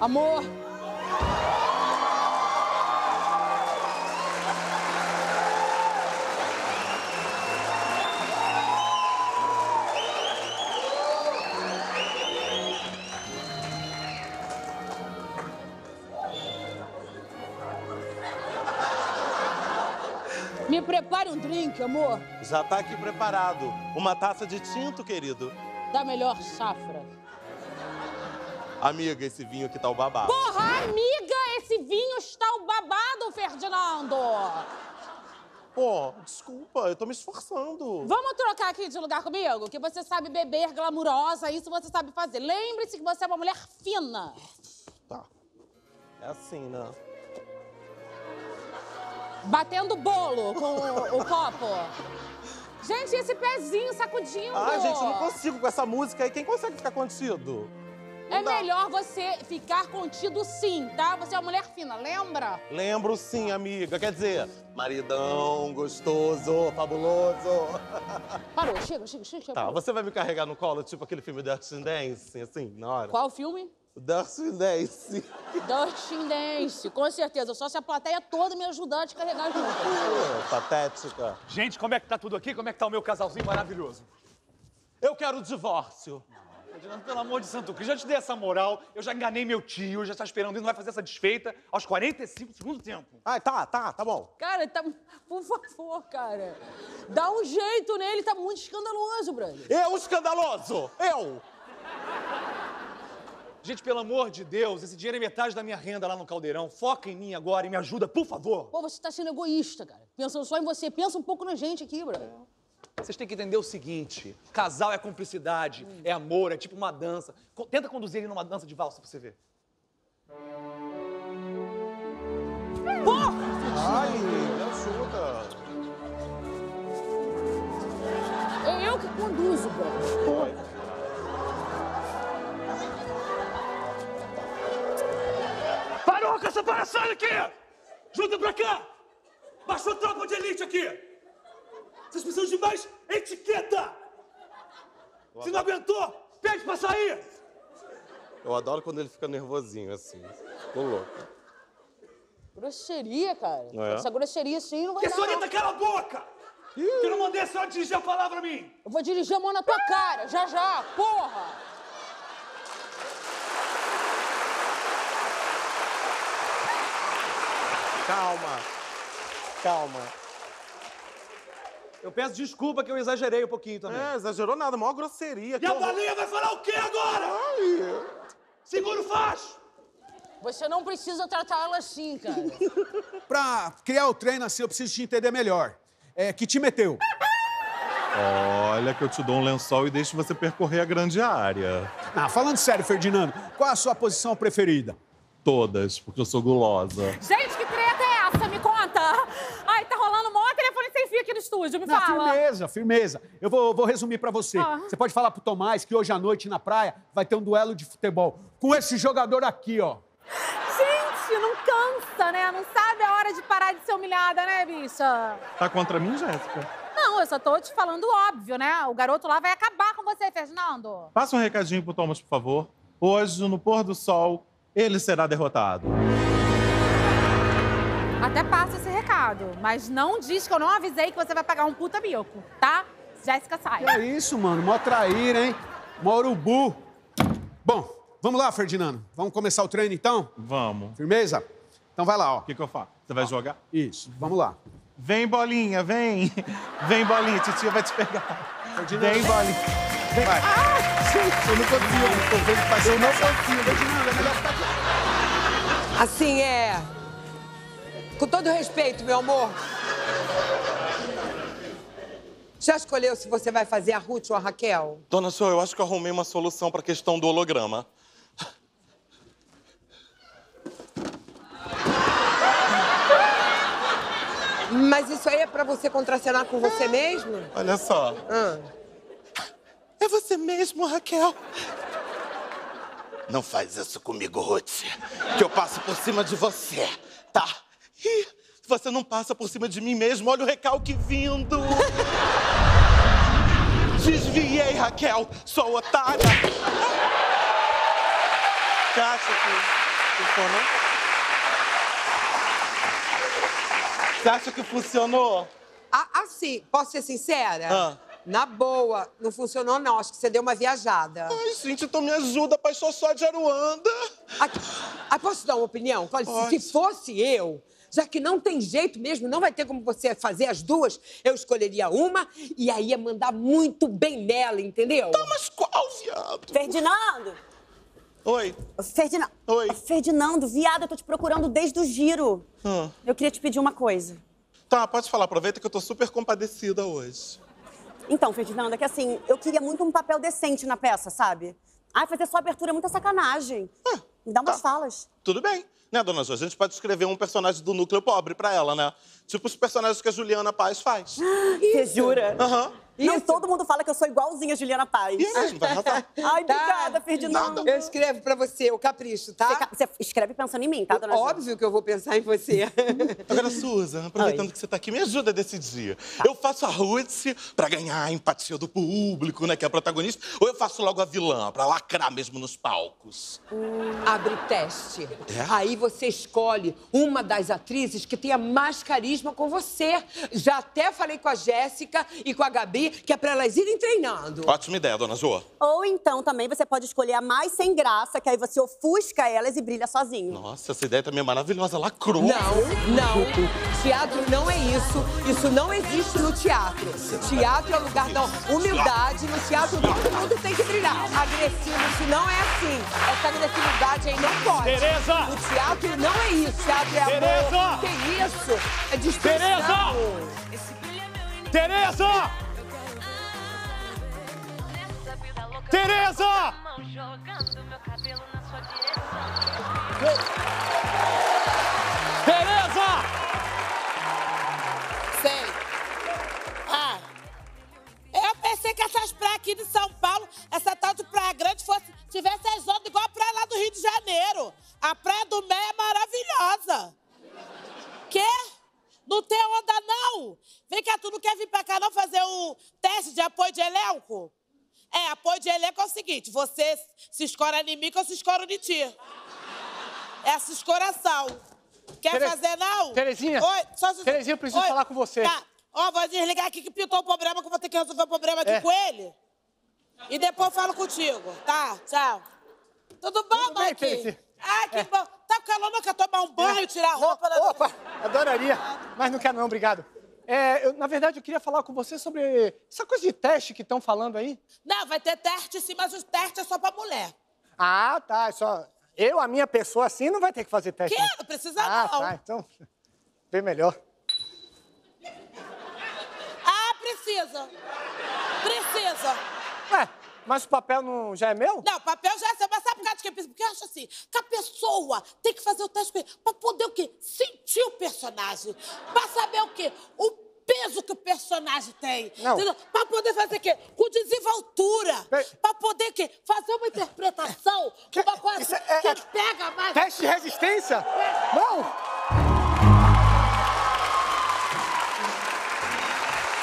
Amor! Me prepare um drink, amor. Já tá aqui preparado. Uma taça de tinto, querido. Da melhor safra. Amiga, esse vinho aqui tá o babado. Porra, amiga, esse vinho está o babado, Ferdinando. Pô, desculpa, eu tô me esforçando. Vamos trocar aqui de lugar comigo? Que você sabe beber, glamurosa, isso você sabe fazer. Lembre-se que você é uma mulher fina. Tá. É assim, né? Batendo bolo com o copo. Gente, esse pezinho sacudindo. Ah, gente, eu não consigo com essa música aí. Quem consegue ficar contido? É melhor você ficar contido sim, tá? Você é uma mulher fina, lembra? Lembro sim, amiga. Quer dizer, maridão, gostoso, fabuloso. Parou, chega, chega, chega. Tá, você vai me carregar no colo, tipo aquele filme Dirty Dancing, assim, na hora? Qual filme? Dirty Dancing. Dirty Dancing, com certeza. Só se a plateia toda me ajudar a te carregar junto. Patética. Gente, como é que tá tudo aqui? Como é que tá o meu casalzinho maravilhoso? Eu quero o divórcio. Ferdinando, pelo amor de Santo Cristo, já te dei essa moral, eu já enganei meu tio, já está esperando e não vai fazer essa desfeita aos 45 do segundo tempo. Ah, tá bom. Cara, tá... Por favor, cara. Dá um jeito nele, tá muito escandaloso, brother. Eu escandaloso? Eu? Gente, pelo amor de Deus, esse dinheiro é metade da minha renda lá no Caldeirão. Foca em mim agora e me ajuda, por favor. Pô, você tá sendo egoísta, cara. Pensando só em você. Pensa um pouco na gente aqui, brother. Vocês têm que entender o seguinte, casal é cumplicidade, é amor, é tipo uma dança. Tenta conduzir ele numa dança de valsa pra você ver. Porra! Ai, me ajuda. É eu que conduzo, cara. Parou com essa palhaçada aqui! Junta pra cá! Baixou tropa de elite aqui! Vocês precisam de mais etiqueta! Se não aguentou, pede pra sair! Eu adoro quando ele fica nervosinho, assim. Tô louco. Grosseria, cara. É? Essa grosseria, sim, não vai dar. Senhorita, cala a boca! Que eu não mandei a senhora dirigir a palavra a mim! Eu vou dirigir a mão na tua cara, já, já, porra! Calma. Calma. Eu peço desculpa que eu exagerei um pouquinho também. É, exagerou nada, maior grosseria. E a balinha vai falar o quê agora? Ai. Segura o facho! Você não precisa tratá-la assim, cara. Pra criar o treino assim, eu preciso te entender melhor. É, que te meteu? Olha que eu te dou um lençol e deixo você percorrer a grande área. Ah, falando sério, Ferdinando, qual é a sua posição preferida? Todas, porque eu sou gulosa. Gente, que treta é essa? Me conta! Ai, tá rolando um monte de telefone sem fio aqui no estúdio, me fala. Firmeza, firmeza. Eu vou resumir pra você. Você pode falar pro Tomás que hoje à noite na praia vai ter um duelo de futebol com esse jogador aqui, ó. Gente, não cansa, né? Não sabe a hora de parar de ser humilhada, né, bicha? Tá contra mim, Jéssica? Não, eu só tô te falando óbvio, né? O garoto lá vai acabar com você, Ferdinando. Passa um recadinho pro Thomas, por favor. Hoje, no pôr do sol, ele será derrotado. Até passa esse recado, mas não diz que eu não avisei que você vai pagar um puta bioco, tá? Jéssica, sai. Que é isso, mano? Mó traíra, hein? Mó urubu. Bom, vamos lá, Ferdinando. Vamos começar o treino, então? Vamos. Firmeza? Então vai lá, ó. O que eu faço? Você vai jogar? Isso, vamos lá. Vem, bolinha, vem. Vem, bolinha, titia vai te pegar. Ferdinando. Vem, bolinha. Vem. Vai. Ah, gente, eu não consigo. Eu não consigo. Ferdinando, é melhor ficar aqui. Assim, é... Com todo respeito, meu amor. Já escolheu se você vai fazer a Ruth ou a Raquel? Dona Sô, eu acho que eu arrumei uma solução para a questão do holograma. Mas isso aí é para você contracenar com você mesmo? Olha só. É você mesmo, Raquel. Não faz isso comigo, Ruth, que eu passo por cima de você, tá? Ih, você não passa por cima de mim mesmo, olha o recalque vindo! Desviei, Raquel, sou otária! Caixa aqui. Funcionou? Você acha que funcionou? Assim, posso ser sincera? Na boa, não funcionou não. Acho que você deu uma viajada. Ai, gente, então me ajuda, pai, sou só de Aruanda. Posso dar uma opinião? Se fosse eu, já que não tem jeito mesmo, não vai ter como você fazer as duas, eu escolheria uma e aí ia mandar muito bem nela, entendeu? Tá, mas qual, viado? Ferdinando! Oi. Ferdinando. Oi. Ferdinando, viado, eu tô te procurando desde o giro. Eu queria te pedir uma coisa. Tá, pode falar, aproveita que eu tô super compadecida hoje. Então, Ferdinando, é que assim, eu queria muito um papel decente na peça, sabe? Ai, fazer só abertura é muita sacanagem. Me dá umas falas. Tudo bem. Né, dona Jo? A gente pode escrever um personagem do núcleo pobre pra ela, né? Tipo os personagens que a Juliana Paes faz. Você jura? Não, todo mundo fala que eu sou igualzinha a Juliana Paes. Isso, vai arrasar. Ai, obrigada, Ferdinando. Eu escrevo pra você, o capricho, tá? Você escreve pensando em mim, tá, dona Jo? Óbvio que eu vou pensar em você. Agora, Susan, aproveitando que você tá aqui, me ajuda a decidir. Eu faço a Ruth pra ganhar a empatia do público, né, que é a protagonista, ou eu faço logo a vilã, pra lacrar mesmo nos palcos? Abre teste. Aí você escolhe uma das atrizes que tenha mais carisma com você. Já até falei com a Jéssica e com a Gabi, que é pra elas irem treinando. Ótima ideia, dona Jo. Ou então também você pode escolher a mais sem graça, que aí você ofusca elas e brilha sozinho. Nossa, essa ideia também é maravilhosa, lacrou. Não. Teatro não é isso. Isso não existe no teatro. Teatro é lugar da humildade. No teatro todo mundo tem que brilhar. Agressivo, isso não é assim. Essa agressividade aí não pode. Tereza! O teatro não é isso. Teatro é amor. Que isso? É destruição. Tereza! Tereza! Tereza! Sei. Eu pensei que essas praias aqui de São Paulo, essa tal de Praia Grande, tivesse as ondas igual a praia lá do Rio de Janeiro. A Praia do Mé é maravilhosa. Quê? Não tem onda, não! Vem cá, tu não quer vir pra cá não fazer o teste de apoio de elenco? Apoio de elenco é o seguinte, você se escora em mim que eu se escoro de ti. É se escoração. Quer fazer, não? Terezinha, oi, Terezinha, eu preciso falar com você. Tá, vou desligar aqui que pintou o problema, que eu vou ter que resolver o problema aqui com ele. E depois eu falo contigo, tá? Tchau. Tudo bom, Mike? Ai, que bom. Tá com calor, não quer tomar um banho, tirar a roupa? Opa, adoraria, mas não quero não, obrigado. Na verdade, eu queria falar com você sobre essa coisa de teste que estão falando aí. Não, vai ter teste sim, mas o teste é só pra mulher. Ah, tá, só... Eu, a minha pessoa, assim, não vai ter que fazer teste. Que? Né? Não precisa não. Ah, tá, então... Bem melhor. Ah, precisa. Precisa. Ué, mas o papel não já é meu? Não, o papel já é seu, mas sabe por causa de que? Porque eu acho assim, que a pessoa tem que fazer o teste com ele pra poder o quê? Sentir o personagem. Pra saber o quê? O peso que o personagem tem. Não. Entendeu? Pra poder fazer o quê? Com desenvoltura. Pra poder o quê? Fazer uma interpretação, uma coisa que pega mais... Teste de resistência? Não!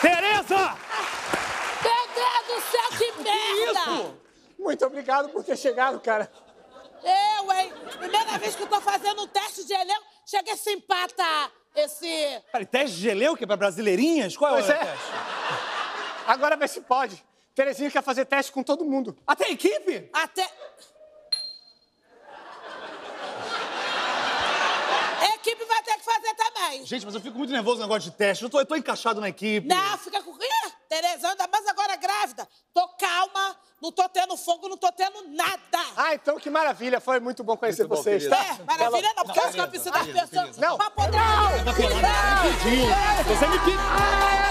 Tereza! Meu Deus do céu, que merda! Isso? Muito obrigado por ter chegado, cara. Eu, hein? Primeira vez que eu tô fazendo um teste de elenco, chega esse empata, esse... Peraí, teste de elenco é pra brasileirinhas? Qual é o teste? Agora vê se pode. Terezinha quer fazer teste com todo mundo. Até a equipe? Até... equipe vai ter que fazer também. Gente, mas eu fico muito nervoso no negócio de teste. Eu tô encaixado na equipe. Não, fica com... Tereza, ainda mais agora grávida. Tô calma, não tô tendo fogo, não tô tendo nada. Ah, então que maravilha. Foi muito bom conhecer vocês, tá? Maravilha não, porque eu sou a piscina das pessoas. Não, não, não. Você me pediu.